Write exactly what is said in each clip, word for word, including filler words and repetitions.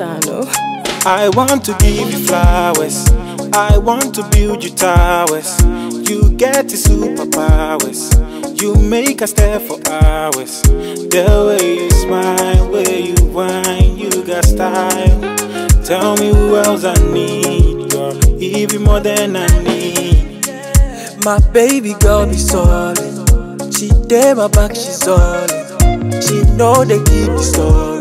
Sano. I want to give you flowers, I want to build you towers. You get the superpowers, you make us stare for hours. The way you smile, way you whine, you got style. Tell me who else I need, girl, even more than I need. My baby girl be solid, she dey my back, she solid. She know they keep the stories.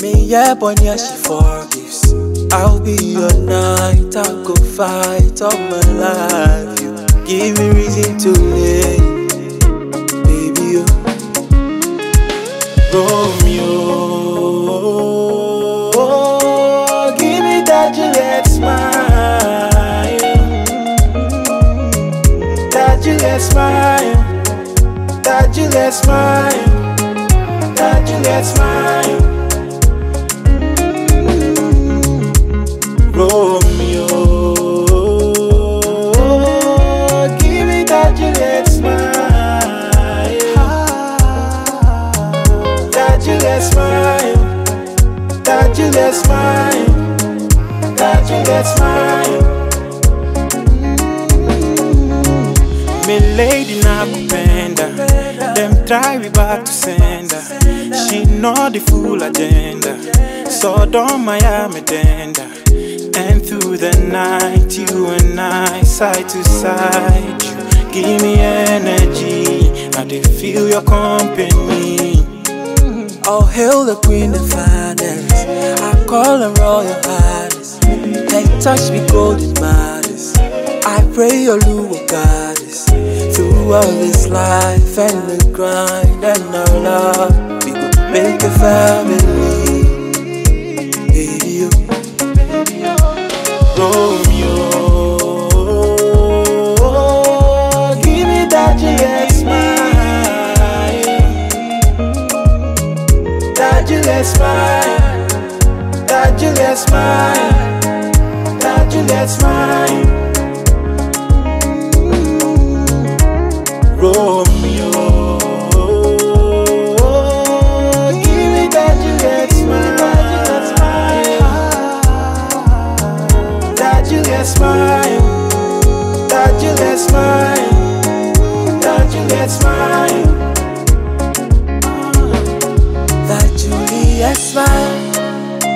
Me yeah, but yeah, she forgives. I'll be your night, I'll go fight all my life. You give me reason to live, baby, oh Romeo, oh, give me that Juliet smile. That Juliet smile. That Juliet smile. That Juliet smile, Romeo. Give me that Juliet smile. That Juliet smile. That Juliet smile. That Juliet smile. Me lady na kupenda. Them try we back to send her. She know the full agenda, so don't mind me tender. And through the night, you and I, side to side, you give me energy, I dey feel your company. All hail the queen of finance, I call her royal highness. Her touch me golden modest, I pray your Lua goddess. Throughout this life and the grind and our love, we will make a family, baby, oh. Romeo, give me that Juliet smile. That Juliet smile. That Juliet smile. That Juliet smile.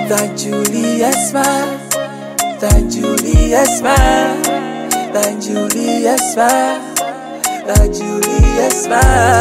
That Juliet smile, that Juliet smile, that Juliet smile, that Juliet smile.